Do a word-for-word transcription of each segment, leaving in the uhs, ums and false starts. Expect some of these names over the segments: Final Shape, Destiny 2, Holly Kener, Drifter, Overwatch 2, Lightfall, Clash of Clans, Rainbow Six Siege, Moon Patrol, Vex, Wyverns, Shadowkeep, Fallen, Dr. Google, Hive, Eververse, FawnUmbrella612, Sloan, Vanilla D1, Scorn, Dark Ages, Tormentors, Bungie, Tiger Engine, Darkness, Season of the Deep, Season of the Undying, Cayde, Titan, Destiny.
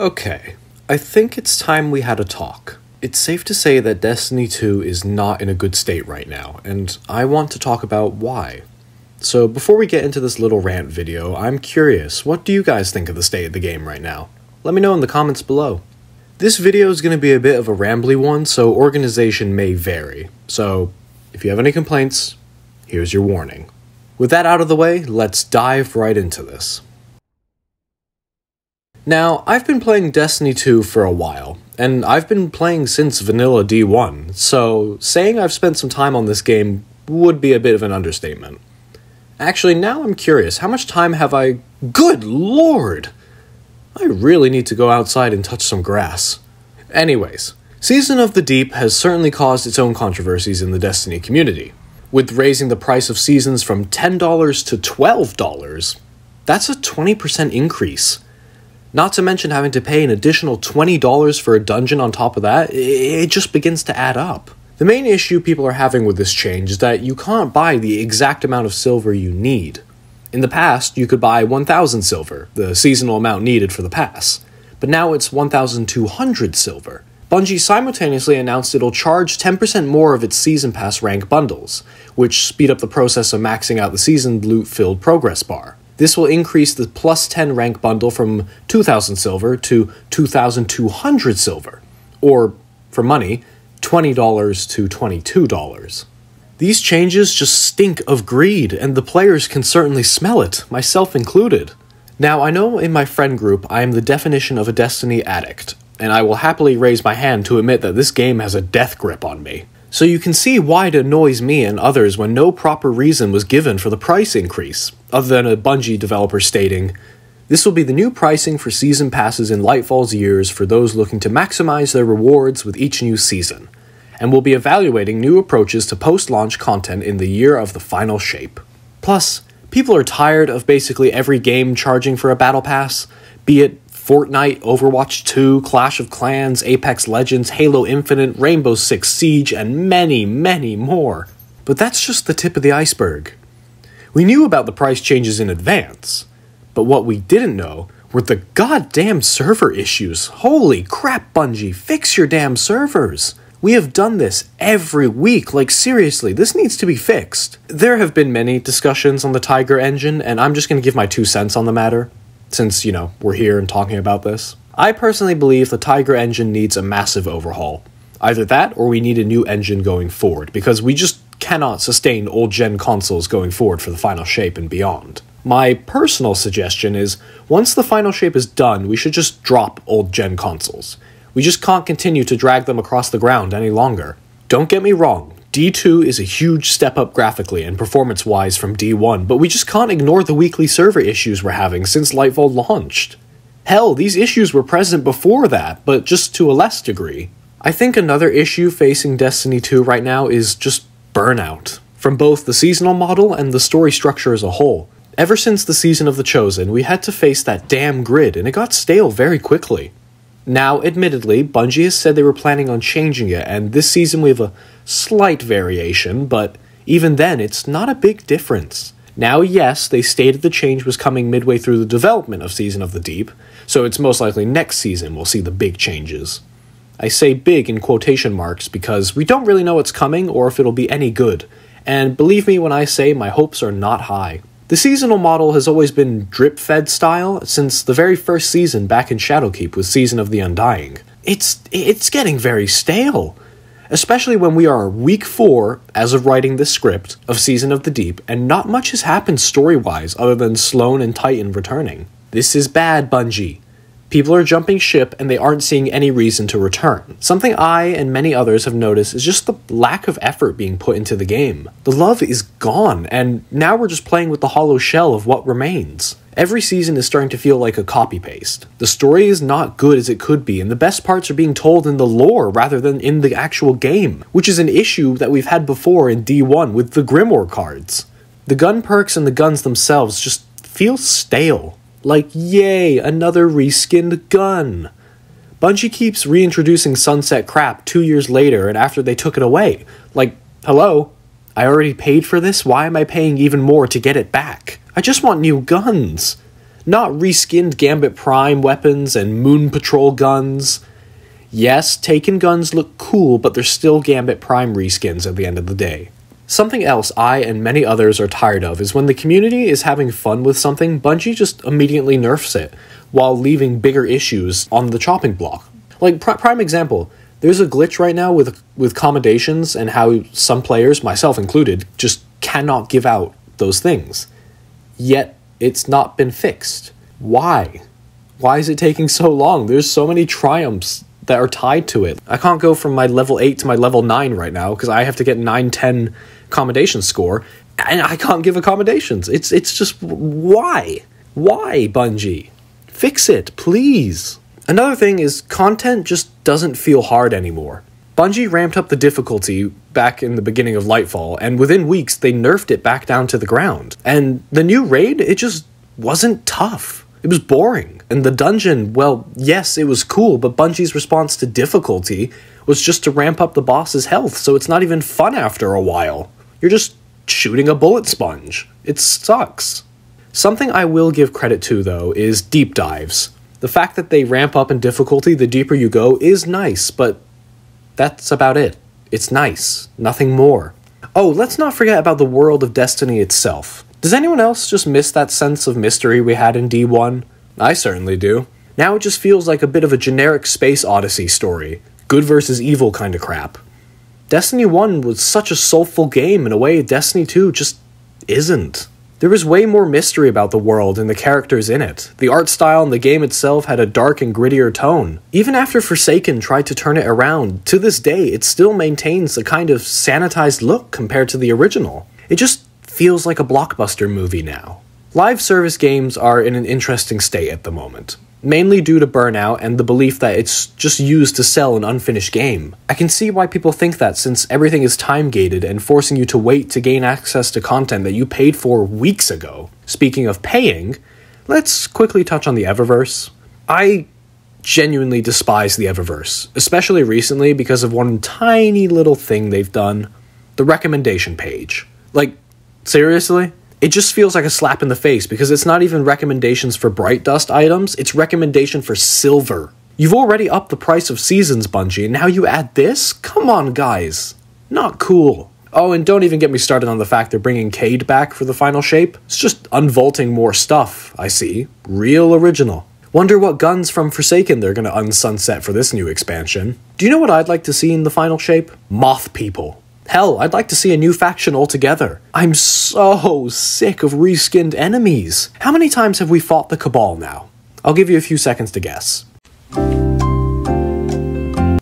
Okay, I think it's time we had a talk. It's safe to say that Destiny two is not in a good state right now, and I want to talk about why. So before we get into this little rant video, I'm curious, what do you guys think of the state of the game right now? Let me know in the comments below. This video is going to be a bit of a rambly one, so organization may vary. So if you have any complaints, here's your warning. With that out of the way, let's dive right into this. Now, I've been playing Destiny two for a while, and I've been playing since Vanilla D one, so saying I've spent some time on this game would be a bit of an understatement. Actually, now I'm curious, how much time have I... Good lord! I really need to go outside and touch some grass. Anyways, Season of the Deep has certainly caused its own controversies in the Destiny community, with raising the price of seasons from ten dollars to twelve dollars. That's a twenty percent increase. Not to mention having to pay an additional twenty dollars for a dungeon on top of that, it just begins to add up. The main issue people are having with this change is that you can't buy the exact amount of silver you need. In the past, you could buy one thousand silver, the seasonal amount needed for the pass, but now it's one thousand two hundred silver. Bungie simultaneously announced it'll charge ten percent more of its Season Pass rank bundles, which speed up the process of maxing out the season loot-filled progress bar. This will increase the plus ten rank bundle from two thousand silver to two thousand two hundred silver, or, for money, twenty dollars to twenty-two dollars. These changes just stink of greed, and the players can certainly smell it, myself included. Now, I know in my friend group I am the definition of a Destiny addict, and I will happily raise my hand to admit that this game has a death grip on me. So you can see why it annoys me and others when no proper reason was given for the price increase, other than a Bungie developer stating, "This will be the new pricing for season passes in Lightfall's years for those looking to maximize their rewards with each new season, and we'll be evaluating new approaches to post-launch content in the year of the Final Shape." Plus, people are tired of basically every game charging for a battle pass, be it Fortnite, Overwatch two, Clash of Clans, Apex Legends, Halo Infinite, Rainbow Six Siege, and many, many more. But that's just the tip of the iceberg. We knew about the price changes in advance, but what we didn't know were the goddamn server issues. Holy crap, Bungie, fix your damn servers! We have done this every week, like seriously, this needs to be fixed. There have been many discussions on the Tiger Engine, and I'm just going to give my two cents on the matter, since, you know, we're here and talking about this. I personally believe the Tiger engine needs a massive overhaul. Either that, or we need a new engine going forward, because we just cannot sustain old-gen consoles going forward for the Final Shape and beyond. My personal suggestion is, once the Final Shape is done, we should just drop old-gen consoles. We just can't continue to drag them across the ground any longer. Don't get me wrong, D two is a huge step up graphically and performance-wise from D one, but we just can't ignore the weekly server issues we're having since Lightfall launched. Hell, these issues were present before that, but just to a less degree. I think another issue facing Destiny two right now is just burnout, from both the seasonal model and the story structure as a whole. Ever since the Season of the Chosen, we had to face that damn grid, and it got stale very quickly. Now, admittedly, Bungie has said they were planning on changing it, and this season we have a slight variation, but even then, it's not a big difference. Now, yes, they stated the change was coming midway through the development of Season of the Deep, so it's most likely next season we'll see the big changes. I say big in quotation marks because we don't really know what's coming or if it'll be any good, and believe me when I say my hopes are not high. The seasonal model has always been drip-fed style since the very first season back in Shadowkeep with Season of the Undying. It's it's getting very stale, especially when we are week four, as of writing this script, of Season of the Deep, and not much has happened story-wise other than Sloan and Titan returning. This is bad, Bungie. People are jumping ship and they aren't seeing any reason to return. Something I and many others have noticed is just the lack of effort being put into the game. The love is gone, and now we're just playing with the hollow shell of what remains. Every season is starting to feel like a copy-paste. The story is not good as it could be, and the best parts are being told in the lore rather than in the actual game, which is an issue that we've had before in D one with the Grimoire cards. The gun perks and the guns themselves just feel stale. Like, yay, another reskinned gun! Bungie keeps reintroducing sunset crap two years later and after they took it away. Like, hello? I already paid for this, why am I paying even more to get it back? I just want new guns! not reskinned Gambit Prime weapons and Moon Patrol guns. Yes, Taken guns look cool, but they're still Gambit Prime reskins at the end of the day. Something else I and many others are tired of is when the community is having fun with something, Bungie just immediately nerfs it, while leaving bigger issues on the chopping block. Like, pr- prime example, there's a glitch right now with, with commendations and how some players, myself included, just cannot give out those things. Yet, it's not been fixed. Why? Why is it taking so long? There's so many triumphs that are tied to it. I can't go from my level eight to my level nine right now, because I have to get nine ten commendation score, and I can't give accommodations. It's, it's just, why? Why, Bungie? Fix it, please. Another thing is content just doesn't feel hard anymore. Bungie ramped up the difficulty back in the beginning of Lightfall, and within weeks they nerfed it back down to the ground. And the new raid, it just wasn't tough. It was boring. And the dungeon, well, yes, it was cool, but Bungie's response to difficulty was just to ramp up the boss's health, so it's not even fun after a while. You're just shooting a bullet sponge. It sucks. Something I will give credit to, though, is deep dives. The fact that they ramp up in difficulty the deeper you go is nice, but that's about it. It's nice. Nothing more. Oh, let's not forget about the world of Destiny itself. Does anyone else just miss that sense of mystery we had in D one? I certainly do. Now it just feels like a bit of a generic space odyssey story. Good versus evil kind of crap. Destiny one was such a soulful game in a way Destiny two just isn't. There was way more mystery about the world and the characters in it. The art style and the game itself had a dark and grittier tone. Even after Forsaken tried to turn it around, to this day it still maintains a kind of sanitized look compared to the original. It just feels like a blockbuster movie now. Live service games are in an interesting state at the moment, mainly due to burnout and the belief that it's just used to sell an unfinished game. I can see why people think that, since everything is time-gated and forcing you to wait to gain access to content that you paid for weeks ago. Speaking of paying, let's quickly touch on the Eververse. I genuinely despise the Eververse, especially recently because of one tiny little thing they've done, the recommendation page. Like, seriously? It just feels like a slap in the face, because it's not even recommendations for Bright Dust items, it's recommendation for silver. You've already upped the price of seasons, Bungie, and now you add this? Come on, guys. Not cool. Oh, and don't even get me started on the fact they're bringing Cayde back for the Final Shape. It's just unvaulting more stuff, I see. Real original. Wonder what guns from Forsaken they're gonna unsunset for this new expansion. Do you know what I'd like to see in the Final Shape? Moth people. Hell, I'd like to see a new faction altogether. I'm so sick of reskinned enemies. How many times have we fought the Cabal now? I'll give you a few seconds to guess.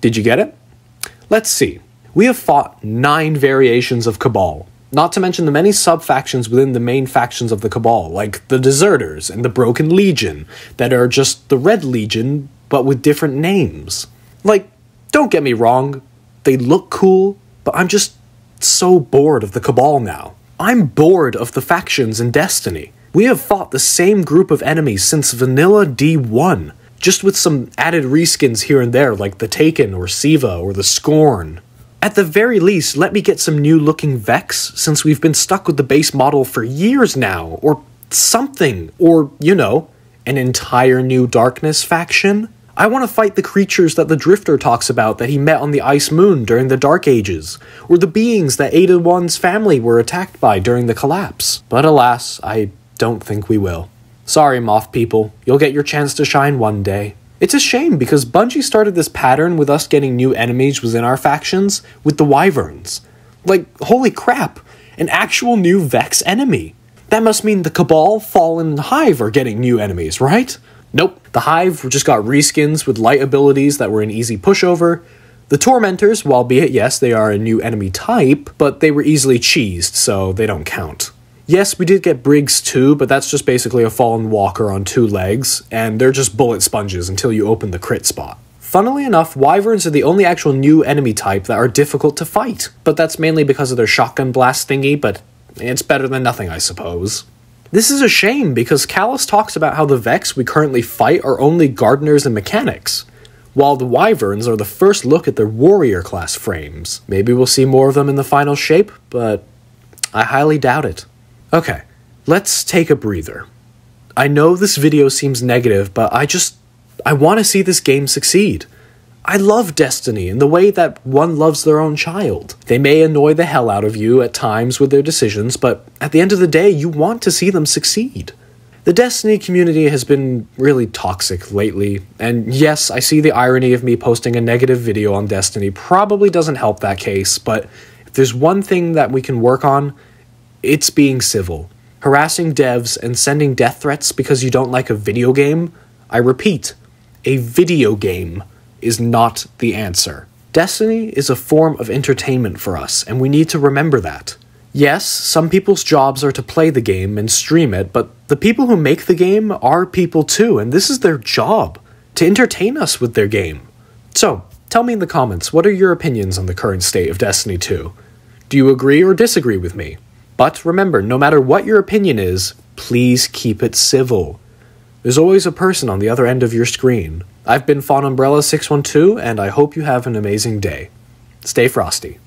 Did you get it? Let's see. We have fought nine variations of Cabal, not to mention the many sub-factions within the main factions of the Cabal, like the Deserters and the Broken Legion, that are just the Red Legion, but with different names. Like, don't get me wrong, they look cool, but I'm just so bored of the Cabal now. I'm bored of the factions in Destiny. We have fought the same group of enemies since Vanilla D one, just with some added reskins here and there, like the Taken or SIVA or the Scorn. At the very least, let me get some new looking Vex, since we've been stuck with the base model for years now, or something, or, you know, an entire new Darkness faction. I want to fight the creatures that the Drifter talks about that he met on the Ice Moon during the Dark Ages, or the beings that Ada One's family were attacked by during the Collapse. But alas, I don't think we will. Sorry, Moth people, you'll get your chance to shine one day. It's a shame, because Bungie started this pattern with us getting new enemies within our factions with the Wyverns. Like, holy crap, an actual new Vex enemy. That must mean the Cabal, Fallen, and Hive are getting new enemies, right? Nope, the Hive just got reskins with light abilities that were an easy pushover. The Tormentors, albeit yes, they are a new enemy type, but they were easily cheesed, so they don't count. Yes, we did get Briggs too, but that's just basically a Fallen Walker on two legs, and they're just bullet sponges until you open the crit spot. Funnily enough, Wyverns are the only actual new enemy type that are difficult to fight, but that's mainly because of their shotgun blast thingy, but it's better than nothing, I suppose. This is a shame, because Callus talks about how the Vex we currently fight are only gardeners and mechanics, while the Wyverns are the first look at their warrior class frames. Maybe we'll see more of them in the Final Shape, but I highly doubt it. Okay, let's take a breather. I know this video seems negative, but I just, I want to see this game succeed. I love Destiny in the way that one loves their own child. They may annoy the hell out of you at times with their decisions, but at the end of the day, you want to see them succeed. The Destiny community has been really toxic lately, and yes, I see the irony of me posting a negative video on Destiny probably doesn't help that case, but if there's one thing that we can work on, it's being civil. Harassing devs and sending death threats because you don't like a video game, I repeat, a video game is not the answer. Destiny is a form of entertainment for us, and we need to remember that. Yes, some people's jobs are to play the game and stream it, but the people who make the game are people too, and this is their job, to entertain us with their game. So, tell me in the comments, what are your opinions on the current state of Destiny two? Do you agree or disagree with me? But remember, no matter what your opinion is, please keep it civil. There's always a person on the other end of your screen. I've been Fawn Umbrella six one two, and I hope you have an amazing day. Stay frosty.